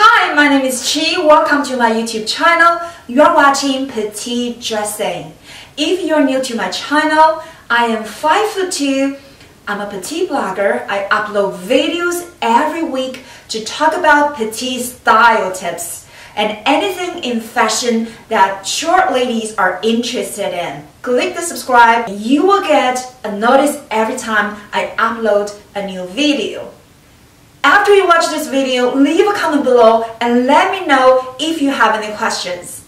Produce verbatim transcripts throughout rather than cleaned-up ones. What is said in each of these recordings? Hi, my name is Chi. Welcome to my YouTube channel. You are watching Petite Dressing. If you're new to my channel, I am five foot two. I'm a petite blogger. I upload videos every week to talk about petite style tips and anything in fashion that short ladies are interested in. Click the subscribe. You will get a notice every time I upload a new video. After you watch this video, leave a comment below and let me know if you have any questions.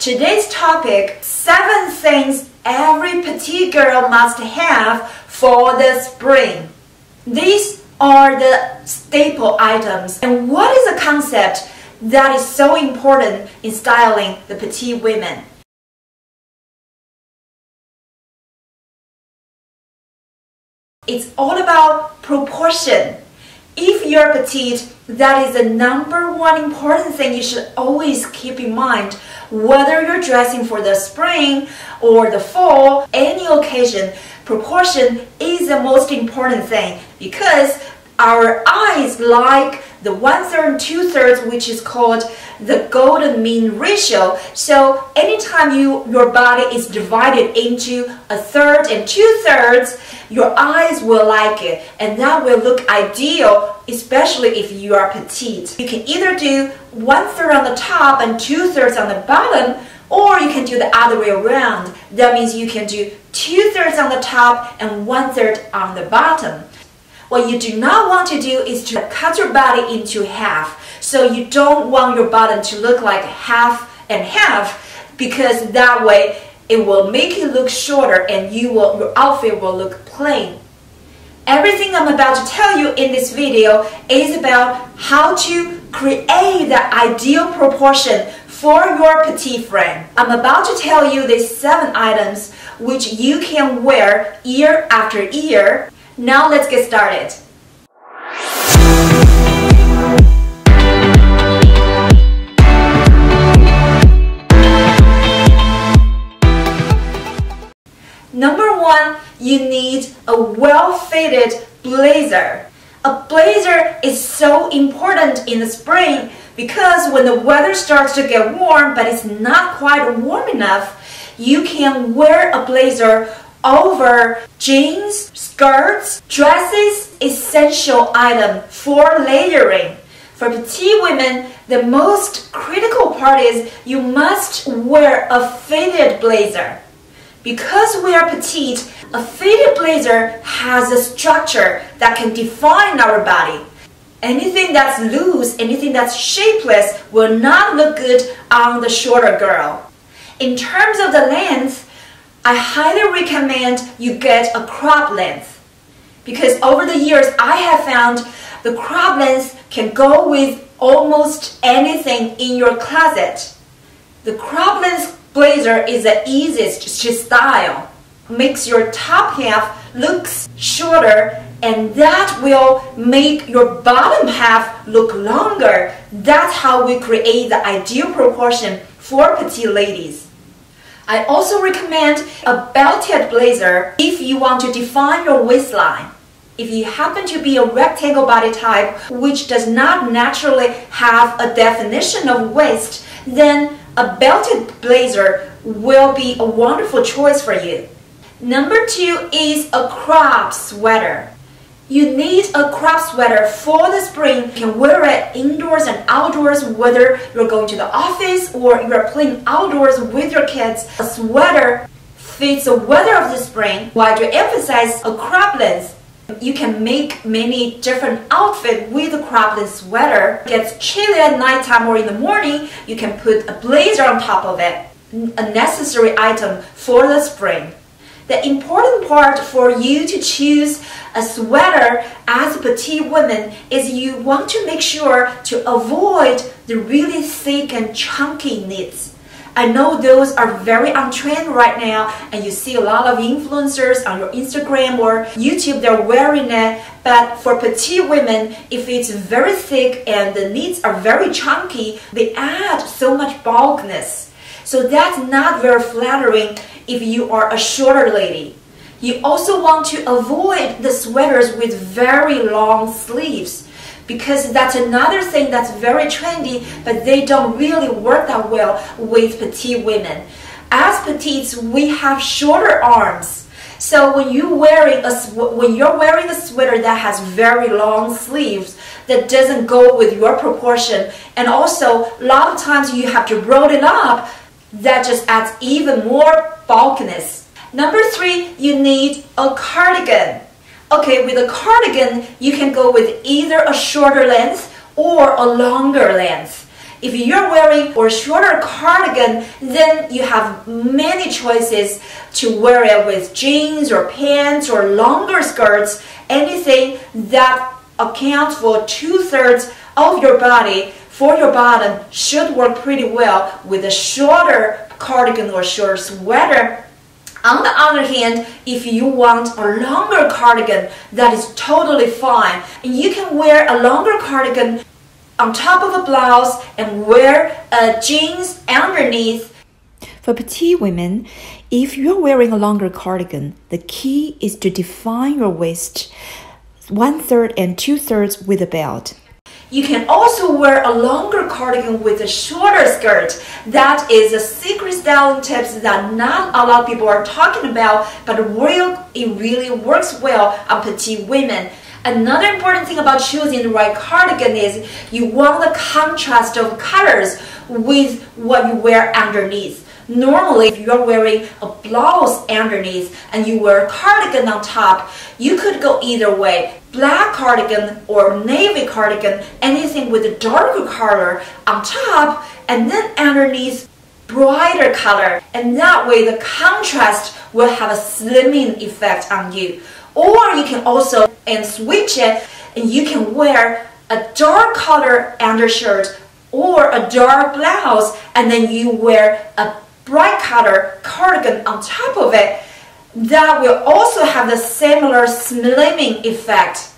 Today's topic, seven things every petite girl must have for the spring. These are the staple items. And what is a concept that is so important in styling the petite women? It's all about proportion. If you're petite, that is the number one important thing you should always keep in mind. Whether you're dressing for the spring or the fall, any occasion, proportion is the most important thing because our eyes like the one-third, two-thirds, which is called the golden mean ratio. So anytime you, your body is divided into a third and two-thirds, your eyes will like it, and that will look ideal, especially if you are petite. You can either do one-third on the top and two-thirds on the bottom, or you can do the other way around. That means you can do two-thirds on the top and one-third on the bottom. What you do not want to do is to cut your body into half. So you don't want your bottom to look like half and half, because that way it will make you look shorter and you will, your outfit will look plain. Everything I'm about to tell you in this video is about how to create the ideal proportion for your petite frame. I'm about to tell you these seven items which you can wear year after year. Now let's get started. Number one, you need a well-fitted blazer. A blazer is so important in the spring because when the weather starts to get warm but it's not quite warm enough, you can wear a blazer over jeans, skirts, dresses, essential item for layering. For petite women, the most critical part is you must wear a fitted blazer. Because we are petite, a fitted blazer has a structure that can define our body. Anything that's loose, anything that's shapeless will not look good on the shorter girl. In terms of the length, I highly recommend you get a crop length, because over the years I have found the crop length can go with almost anything in your closet. The crop length blazer is the easiest to style. Makes your top half looks shorter, and that will make your bottom half look longer. That's how we create the ideal proportion for petite ladies. I also recommend a belted blazer if you want to define your waistline. If you happen to be a rectangle body type, which does not naturally have a definition of waist, then a belted blazer will be a wonderful choice for you. Number two is a crop sweater. You need a crop sweater for the spring. You can wear it indoors and outdoors, whether you're going to the office or you're playing outdoors with your kids. A sweater fits the weather of the spring while you emphasize a crop length. You can make many different outfits with a crop length sweater. It gets chilly at nighttime or in the morning, you can put a blazer on top of it. A necessary item for the spring. The important part for you to choose a sweater as a petite woman is you want to make sure to avoid the really thick and chunky knits. I know those are very on trend right now, and you see a lot of influencers on your Instagram or YouTube, they're wearing it. But for petite women, if it's very thick and the knits are very chunky, they add so much bulkiness. So that's not very flattering if you are a shorter lady. You also want to avoid the sweaters with very long sleeves, because that's another thing that's very trendy, but they don't really work that well with petite women. As petites, we have shorter arms. So when you wearing a when you're wearing a sweater that has very long sleeves, that doesn't go with your proportion, and also a lot of times you have to roll it up, that just adds even more bulkiness. Number three, you need a cardigan. Okay, with a cardigan, you can go with either a shorter length or a longer length. If you're wearing a shorter cardigan, then you have many choices to wear it with jeans or pants or longer skirts, anything that accounts for two-thirds of your body for your bottom should work pretty well with a shorter cardigan or shorter sweater. On the other hand, if you want a longer cardigan, that is totally fine. You can wear a longer cardigan on top of a blouse and wear uh, jeans underneath. For petite women, if you're wearing a longer cardigan, the key is to define your waist one-third and two-thirds with a belt. You can also wear a longer cardigan with a shorter skirt. That is a secret styling tips that not a lot of people are talking about, but real, it really works well on petite women. Another important thing about choosing the right cardigan is you want the contrast of colors with what you wear underneath. Normally, if you're wearing a blouse underneath and you wear a cardigan on top, you could go either way. Black cardigan or navy cardigan, anything with a darker color on top, and then underneath brighter color. And that way the contrast will have a slimming effect on you. Or you can also and switch it, and you can wear a dark color undershirt or a dark blouse, and then you wear a bright color cardigan on top of it. That will also have the similar slimming effect.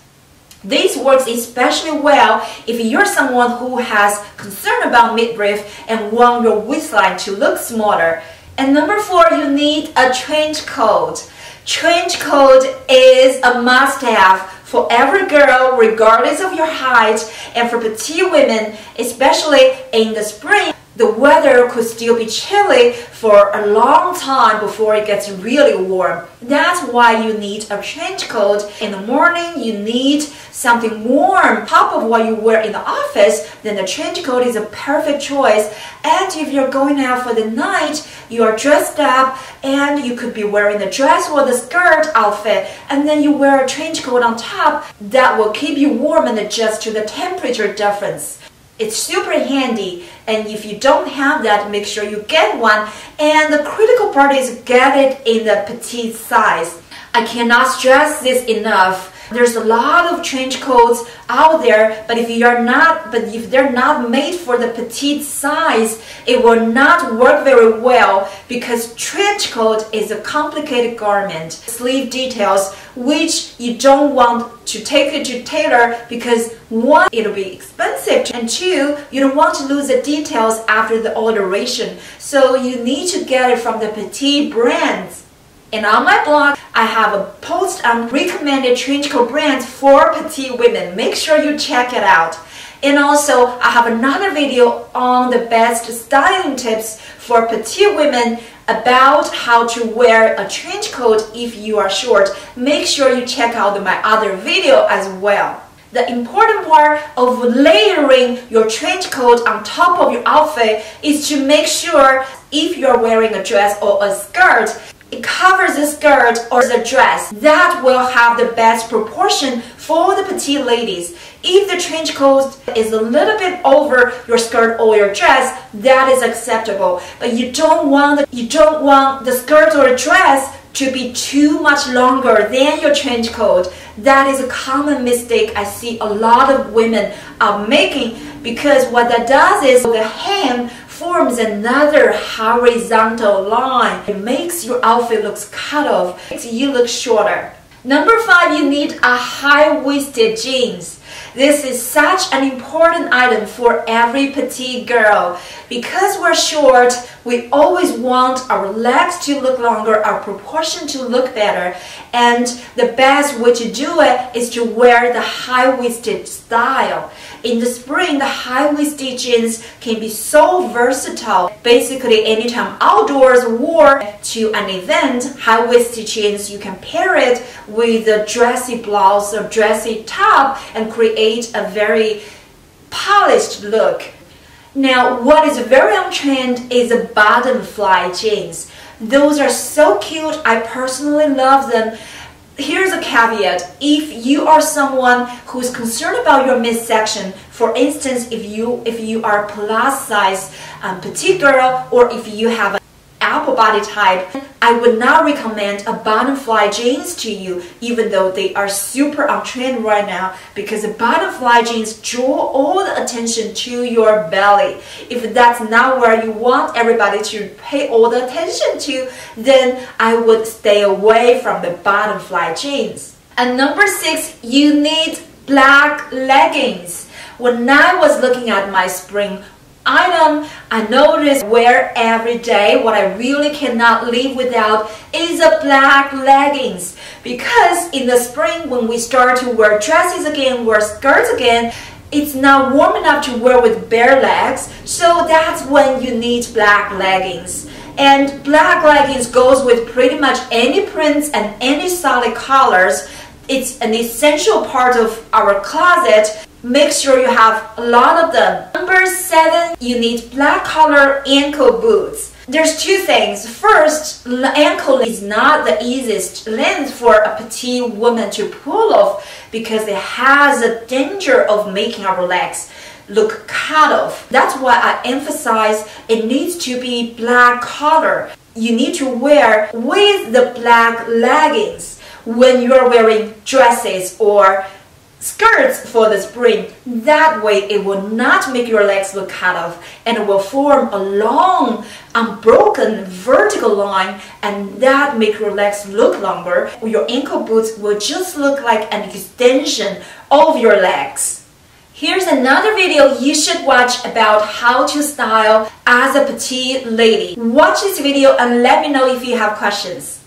This works especially well if you're someone who has concern about midriff and want your waistline to look smaller. And number four, you need a trench coat. Trench coat is a must-have for every girl, regardless of your height, and for petite women, especially in the spring. The weather could still be chilly for a long time before it gets really warm. That's why you need a trench coat. In the morning, you need something warm on top of what you wear in the office, then the trench coat is a perfect choice. And if you're going out for the night, you are dressed up, and you could be wearing the dress or the skirt outfit, and then you wear a trench coat on top. That will keep you warm and adjust to the temperature difference. It's super handy, and if you don't have that, make sure you get one. And the critical part is get it in the petite size. I cannot stress this enough. There's a lot of trench coats out there, but if you're not, but if they're not made for the petite size, it will not work very well, because trench coat is a complicated garment. Sleeve details, which you don't want to take it to tailor, because one, it'll be expensive, and two, you don't want to lose the details after the alteration. So you need to get it from the petite brands. And on my blog, I have a post on recommended trench coat brands for petite women. Make sure you check it out. And also, I have another video on the best styling tips for petite women about how to wear a trench coat if you are short. Make sure you check out my other video as well. The important part of layering your trench coat on top of your outfit is to make sure if you're wearing a dress or a skirt, it covers the skirt or the dress. That will have the best proportion for the petite ladies. If the trench coat is a little bit over your skirt or your dress, that is acceptable. But you don't want the, you don't want the skirt or dress to be too much longer than your trench coat. That is a common mistake I see a lot of women are making, because what that does is the hem forms another horizontal line. It makes your outfit look cut off. It makes you look shorter. Number five, you need a high-waisted jeans. This is such an important item for every petite girl. Because we're short, we always want our legs to look longer, our proportion to look better. And the best way to do it is to wear the high-waisted style. In the spring, the high-waisted jeans can be so versatile. Basically, anytime outdoors or to an event, high-waisted jeans, you can pair it with a dressy blouse or dressy top and create a very polished look. Now, what is very on trend is the bottom fly jeans. Those are so cute. I personally love them. Here's a caveat. If you are someone who is concerned about your midsection, for instance, if you if you are plus size um, petite girl, or if you have an apple body type, I would not recommend a bottom fly jeans to you, even though they are super on trend right now, because the bottom fly jeans draw all the attention to your belly. If that's not where you want everybody to pay all the attention to, then I would stay away from the bottom fly jeans. And number six, you need black leggings. When I was looking at my spring item, I notice wear every day. What I really cannot live without is a black leggings, because in the spring when we start to wear dresses again, wear skirts again, it's not warm enough to wear with bare legs, so that's when you need black leggings. And black leggings goes with pretty much any prints and any solid colors. It's an essential part of our closet. Make sure you have a lot of them. Number seven, you need black color ankle boots. There's two things. First, the ankle is not the easiest length for a petite woman to pull off, because it has a danger of making our legs look cut off. That's why I emphasize it needs to be black color. You need to wear with the black leggings when you're wearing dresses or skirts for the spring. That way it will not make your legs look cut off, and it will form a long unbroken vertical line, and that make your legs look longer. Your ankle boots will just look like an extension of your legs. Here's another video you should watch about how to style as a petite lady. Watch this video and let me know if you have questions.